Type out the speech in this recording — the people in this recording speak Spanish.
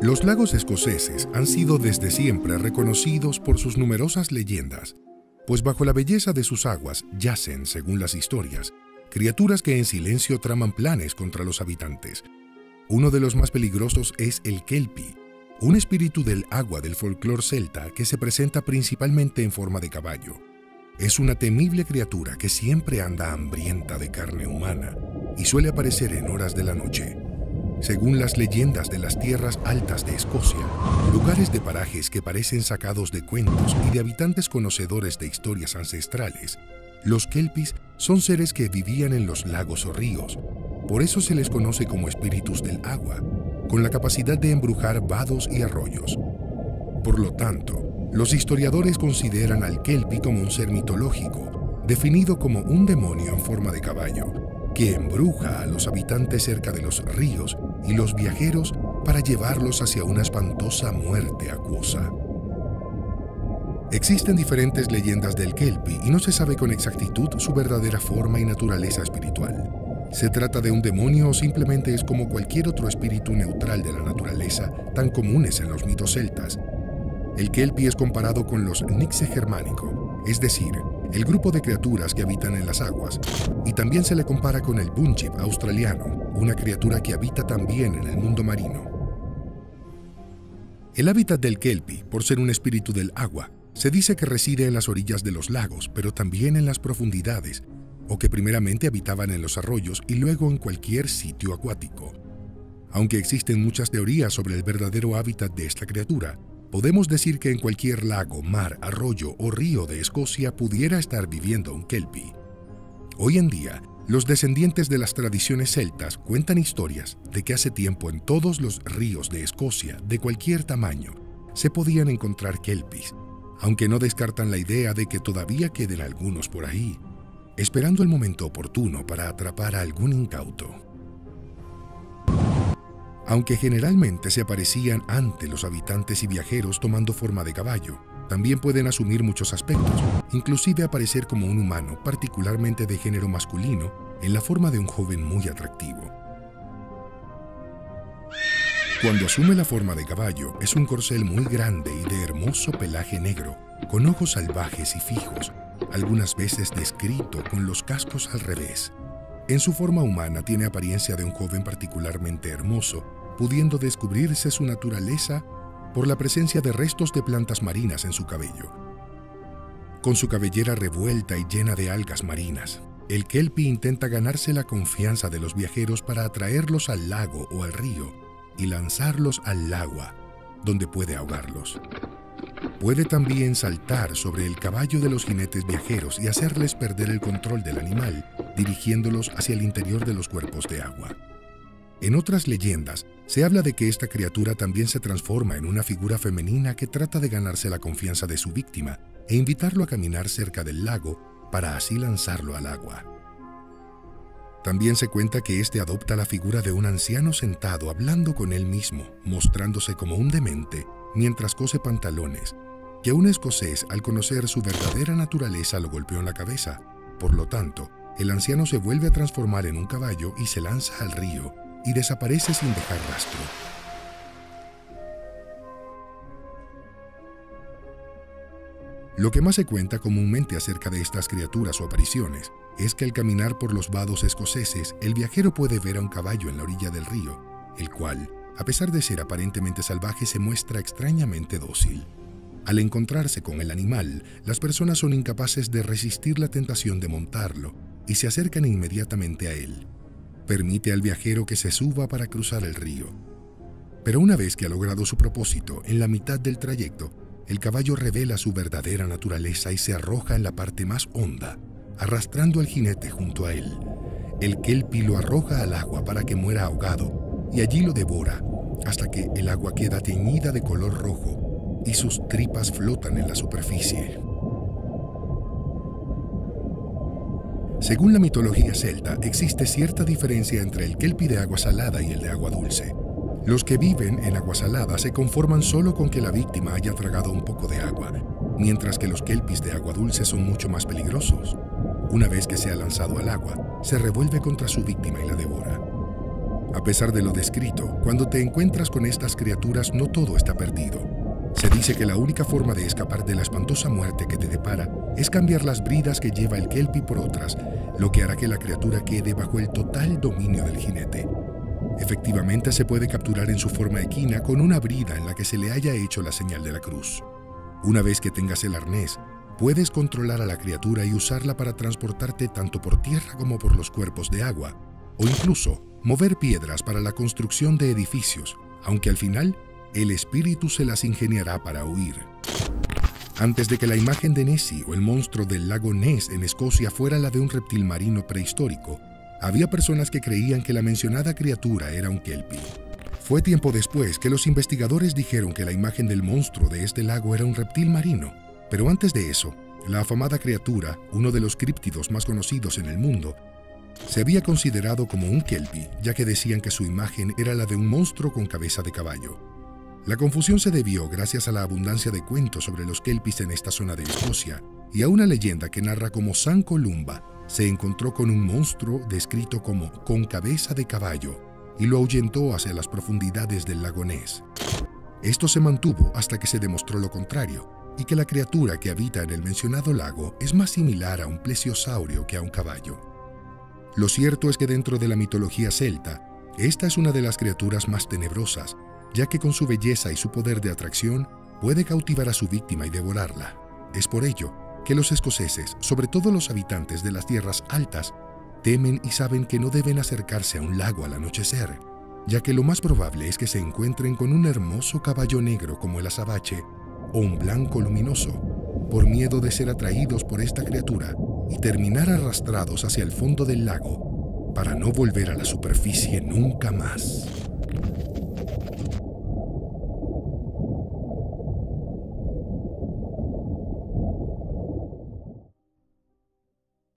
Los lagos escoceses han sido desde siempre reconocidos por sus numerosas leyendas, pues bajo la belleza de sus aguas yacen, según las historias, criaturas que en silencio traman planes contra los habitantes. Uno de los más peligrosos es el Kelpie, un espíritu del agua del folclore celta que se presenta principalmente en forma de caballo. Es una temible criatura que siempre anda hambrienta de carne humana y suele aparecer en horas de la noche. Según las leyendas de las tierras altas de Escocia, lugares de parajes que parecen sacados de cuentos y de habitantes conocedores de historias ancestrales, los kelpies son seres que vivían en los lagos o ríos, por eso se les conoce como espíritus del agua, con la capacidad de embrujar vados y arroyos. Por lo tanto, los historiadores consideran al kelpie como un ser mitológico, definido como un demonio en forma de caballo, que embruja a los habitantes cerca de los ríos y los viajeros para llevarlos hacia una espantosa muerte acuosa. Existen diferentes leyendas del kelpie y no se sabe con exactitud su verdadera forma y naturaleza espiritual. ¿Se trata de un demonio o simplemente es como cualquier otro espíritu neutral de la naturaleza, tan comunes en los mitos celtas? El kelpie es comparado con los Nixe Germánico, es decir, el grupo de criaturas que habitan en las aguas, y también se le compara con el Bunyip australiano, una criatura que habita también en el mundo marino. El hábitat del kelpie, por ser un espíritu del agua, se dice que reside en las orillas de los lagos, pero también en las profundidades, o que primeramente habitaban en los arroyos y luego en cualquier sitio acuático. Aunque existen muchas teorías sobre el verdadero hábitat de esta criatura, podemos decir que en cualquier lago, mar, arroyo o río de Escocia pudiera estar viviendo un kelpie. Hoy en día, los descendientes de las tradiciones celtas cuentan historias de que hace tiempo en todos los ríos de Escocia, de cualquier tamaño, se podían encontrar kelpies, aunque no descartan la idea de que todavía queden algunos por ahí, esperando el momento oportuno para atrapar a algún incauto. Aunque generalmente se aparecían ante los habitantes y viajeros tomando forma de caballo, también pueden asumir muchos aspectos, inclusive aparecer como un humano, particularmente de género masculino, en la forma de un joven muy atractivo. Cuando asume la forma de caballo, es un corcel muy grande y de hermoso pelaje negro, con ojos salvajes y fijos, algunas veces descrito con los cascos al revés. En su forma humana tiene apariencia de un joven particularmente hermoso, pudiendo descubrirse su naturaleza por la presencia de restos de plantas marinas en su cabello. Con su cabellera revuelta y llena de algas marinas, el kelpie intenta ganarse la confianza de los viajeros para atraerlos al lago o al río y lanzarlos al agua, donde puede ahogarlos. Puede también saltar sobre el caballo de los jinetes viajeros y hacerles perder el control del animal, dirigiéndolos hacia el interior de los cuerpos de agua. En otras leyendas, se habla de que esta criatura también se transforma en una figura femenina que trata de ganarse la confianza de su víctima e invitarlo a caminar cerca del lago para así lanzarlo al agua. También se cuenta que este adopta la figura de un anciano sentado hablando con él mismo, mostrándose como un demente, mientras cose pantalones, que un escocés al conocer su verdadera naturaleza lo golpeó en la cabeza. Por lo tanto, el anciano se vuelve a transformar en un caballo y se lanza al río, y desaparece sin dejar rastro. Lo que más se cuenta comúnmente acerca de estas criaturas o apariciones es que al caminar por los vados escoceses, el viajero puede ver a un caballo en la orilla del río, el cual, a pesar de ser aparentemente salvaje, se muestra extrañamente dócil. Al encontrarse con el animal, las personas son incapaces de resistir la tentación de montarlo y se acercan inmediatamente a él. Permite al viajero que se suba para cruzar el río. Pero una vez que ha logrado su propósito, en la mitad del trayecto, el caballo revela su verdadera naturaleza y se arroja en la parte más honda, arrastrando al jinete junto a él. El kelpie lo arroja al agua para que muera ahogado, y allí lo devora, hasta que el agua queda teñida de color rojo y sus tripas flotan en la superficie. Según la mitología celta, existe cierta diferencia entre el kelpie de agua salada y el de agua dulce. Los que viven en agua salada se conforman solo con que la víctima haya tragado un poco de agua, mientras que los kelpies de agua dulce son mucho más peligrosos. Una vez que se ha lanzado al agua, se revuelve contra su víctima y la devora. A pesar de lo descrito, cuando te encuentras con estas criaturas no todo está perdido. Se dice que la única forma de escapar de la espantosa muerte que te depara es cambiar las bridas que lleva el Kelpie por otras, lo que hará que la criatura quede bajo el total dominio del jinete. Efectivamente, se puede capturar en su forma equina con una brida en la que se le haya hecho la señal de la cruz. Una vez que tengas el arnés, puedes controlar a la criatura y usarla para transportarte tanto por tierra como por los cuerpos de agua, o incluso mover piedras para la construcción de edificios, aunque al final el espíritu se las ingeniará para huir. Antes de que la imagen de Nessie o el monstruo del lago Ness en Escocia fuera la de un reptil marino prehistórico, había personas que creían que la mencionada criatura era un kelpie. Fue tiempo después que los investigadores dijeron que la imagen del monstruo de este lago era un reptil marino, pero antes de eso, la afamada criatura, uno de los críptidos más conocidos en el mundo, se había considerado como un kelpie, ya que decían que su imagen era la de un monstruo con cabeza de caballo. La confusión se debió gracias a la abundancia de cuentos sobre los kelpies en esta zona de Escocia y a una leyenda que narra cómo San Columba se encontró con un monstruo descrito como con cabeza de caballo y lo ahuyentó hacia las profundidades del lago Ness. Esto se mantuvo hasta que se demostró lo contrario y que la criatura que habita en el mencionado lago es más similar a un plesiosaurio que a un caballo. Lo cierto es que dentro de la mitología celta, esta es una de las criaturas más tenebrosas, ya que con su belleza y su poder de atracción puede cautivar a su víctima y devorarla. Es por ello que los escoceses, sobre todo los habitantes de las tierras altas, temen y saben que no deben acercarse a un lago al anochecer, ya que lo más probable es que se encuentren con un hermoso caballo negro como el azabache o un blanco luminoso, por miedo de ser atraídos por esta criatura y terminar arrastrados hacia el fondo del lago para no volver a la superficie nunca más.